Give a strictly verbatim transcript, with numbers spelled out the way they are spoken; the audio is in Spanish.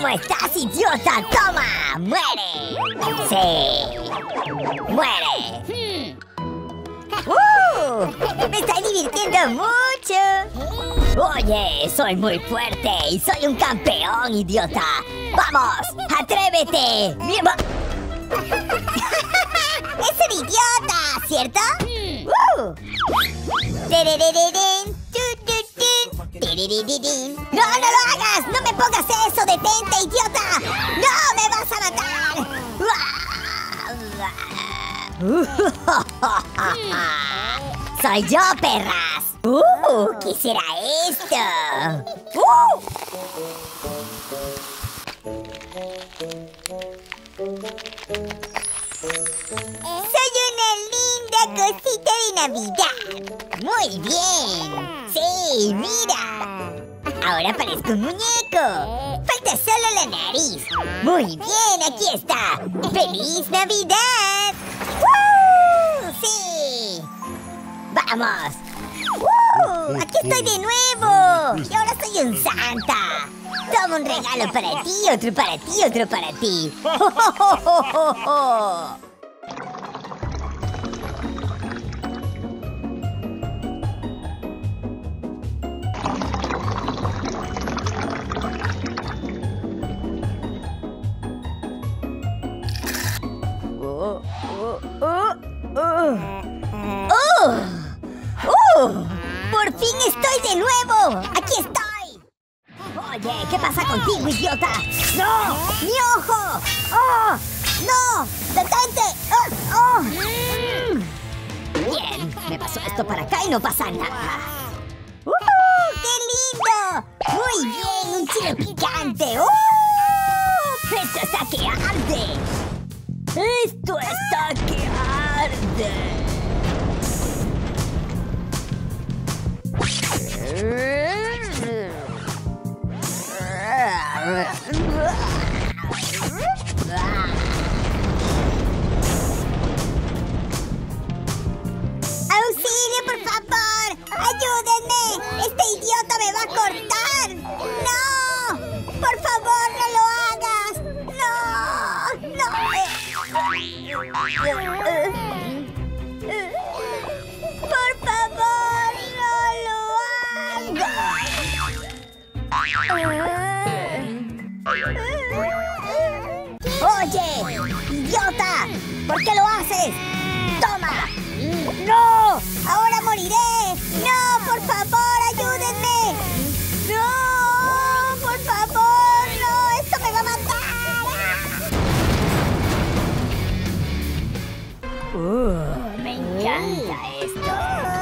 ¿Cómo estás, idiota? ¡Toma! ¡Muere! ¡Sí! ¡Muere! ¡Uh! ¡Me estoy divirtiendo mucho! ¡Oye! ¡Soy muy fuerte! ¡Y soy un campeón, idiota! ¡Vamos! ¡Atrévete! ¡Mierda! ¡Es un idiota! ¿Cierto? ¡Uh! ¡No, no lo hagas! ¡No me pongas eso! ¡Detente, idiota! ¡No me vas a matar! ¡Soy yo, perras! ¡Uh! ¿Qué será esto? ¡Uh! ¡Soy una linda cosita de Navidad! ¡Muy bien! ¡Sí, mira! Ahora parezco un muñeco. Falta solo la nariz. Muy bien, aquí está. ¡Feliz Navidad! ¡Woo! ¡Sí! ¡Vamos! ¡Woo! ¡Aquí estoy de nuevo! ¡Y ahora soy un santa! Toma un regalo para ti, otro para ti, otro para ti. ¡Oh, oh, oh, oh, oh! ¡Estoy de nuevo! ¡Aquí estoy! Oye, ¿qué pasa contigo, idiota? ¡No! ¡Mi ojo! ¡Oh! ¡No! ¡Detente! ¡Oh! ¡Oh! Bien, me pasó esto para acá y no pasa nada. ¡Uh! ¡Qué lindo! ¡Muy bien! ¡Un chile picante! ¡Uh! ¡Esto está que arde! ¡Esto está que arde! ¡Auxilio, por favor! ¡Ayúdenme! ¡Este idiota me va a cortar! ¡No! ¡Por favor, no lo hagas! ¡No! ¡No! ¡Por favor, no lo hagas! ¡Oye, idiota! ¿Por qué lo haces? ¡Toma! ¡No! ¡Ahora moriré! ¡No! ¡Por favor, ayúdenme! ¡No! ¡Por favor! ¡No! ¡Esto me va a matar! Uh, me encanta esto.